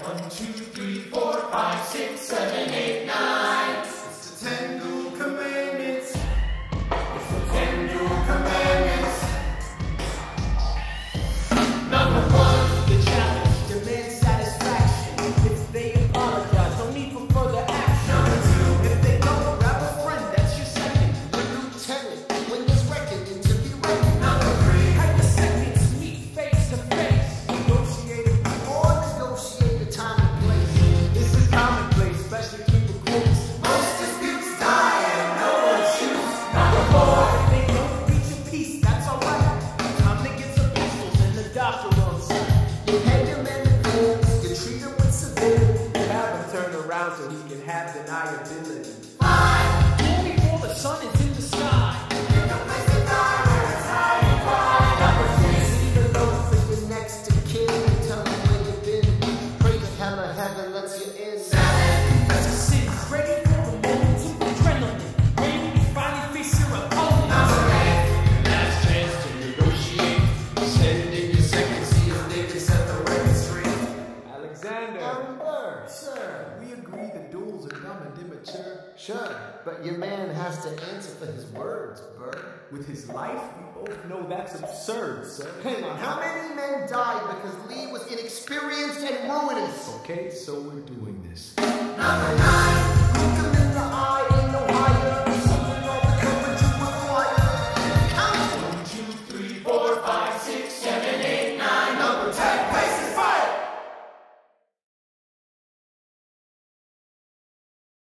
1, 2, 3, 4, 5, 6, 7, 8, 9. It's the 10 Dual Commandments. It's the 10 Dual Commandments. Number 1, the challenge demands satisfaction. If they apologize, no need for further action. Number 2, if they don't, grab a friend, that's your second. When you tell it, when there's record, it's to be reckoned. Number 3, have the seconds meet face to face. Negotiate it or negotiate the time and place. This is commonplace, especially through the courts. Most disputes die and no one shoots. Number 4, if they don't reach a peace, that's alright. Time to get some pistols and the doctor. You head your men in goods, you treat them with civility. You have them turn around so he can have deniability. 5, born before the sun is in the sky. There's no place to die where it's high and wide. Number 6, see the love for your next to kin. Tell them where you've been. Pray to hell or heaven lets you in. 7, that's a sin. Ready for the moment to adrenaline. Ready to finally face your opponent. Number 8, last chance to negotiate. Send in your second seal digits at the registry. Alexander, Burr, sir, we agree the duels are dumb and immature. Sure, but your man has to answer for his words, Burr. With his life, we both know that's absurd, sir. Hang on, how many men died because Lee was inexperienced and ruinous? Okay, so we're doing this. Number 9.